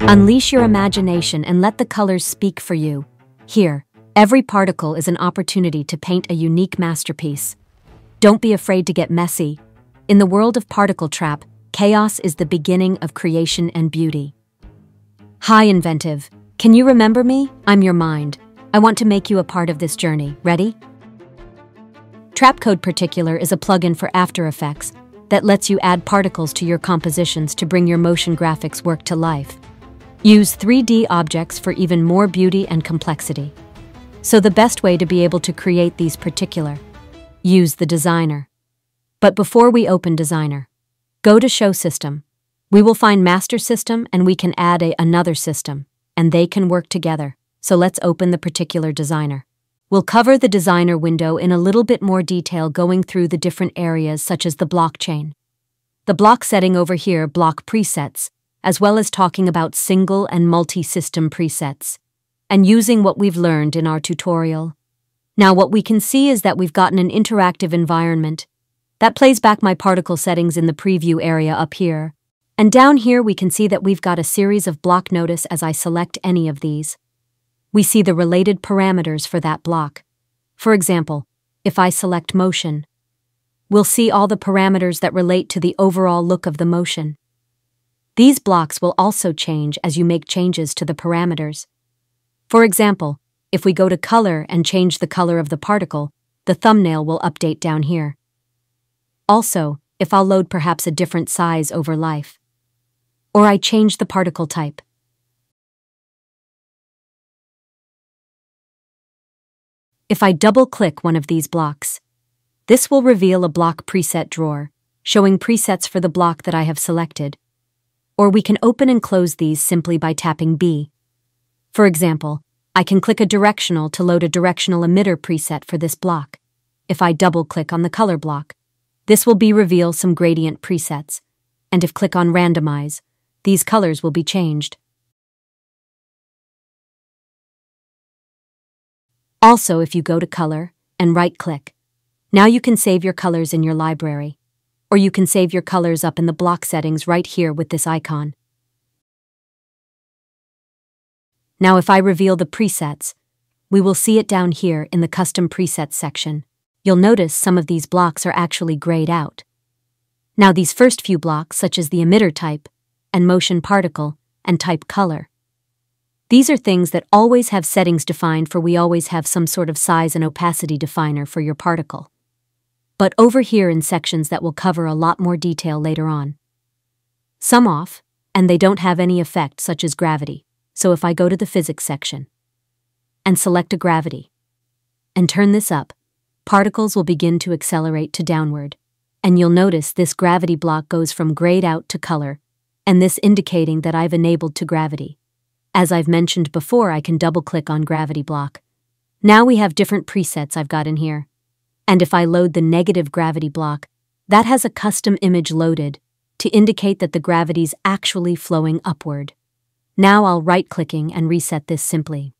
Unleash your imagination and let the colors speak for you. Here, every particle is an opportunity to paint a unique masterpiece. Don't be afraid to get messy. In the world of Particle Trap, chaos is the beginning of creation and beauty. Hi, Inventive. Can you remember me? I'm your mind. I want to make you a part of this journey. Ready? Trapcode Particular is a plugin for After Effects that lets you add particles to your compositions to bring your motion graphics work to life. Use 3D objects for even more beauty and complexity. So the best way to be able to create these particular, use the designer. But before we open designer, go to show system. We will find master system and we can add another system, and they can work together. So let's open the particular designer. We'll cover the designer window in a little bit more detail, going through the different areas such as the blockchain, the block setting over here, block presets, as well as talking about single and multi-system presets, and using what we've learned in our tutorial. Now what we can see is that we've gotten an interactive environment that plays back my particle settings in the preview area up here. And down here we can see that we've got a series of block notice. As I select any of these, we see the related parameters for that block. For example, if I select motion, we'll see all the parameters that relate to the overall look of the motion. These blocks will also change as you make changes to the parameters. For example, if we go to color and change the color of the particle, the thumbnail will update down here. Also, if I'll load perhaps a different size over life, or I change the particle type, if I double-click one of these blocks, this will reveal a block preset drawer, showing presets for the block that I have selected. Or we can open and close these simply by tapping B. For example, I can click a directional to load a directional emitter preset for this block. If I double-click on the color block, this will reveal some gradient presets, and if click on randomize, these colors will be changed. Also, if you go to color and right-click, now you can save your colors in your library, or you can save your colors up in the block settings right here with this icon. Now if I reveal the presets, we will see it down here in the custom presets section. You'll notice some of these blocks are actually grayed out. Now these first few blocks, such as the emitter type, and motion particle, and type color, these are things that always have settings defined for. We always have some sort of size and opacity definer for your particle. But over here in sections that will cover a lot more detail later on. Some off, and they don't have any effect, such as gravity. So if I go to the physics section and select a gravity and turn this up, particles will begin to accelerate to downward. And you'll notice this gravity block goes from grayed out to color, and this indicating that I've enabled to gravity. As I've mentioned before, I can double-click on gravity block. Now we have different presets I've got in here. And if I load the negative gravity block, that has a custom image loaded to indicate that the gravity's actually flowing upward. Now I'll right-clicking and reset this simply.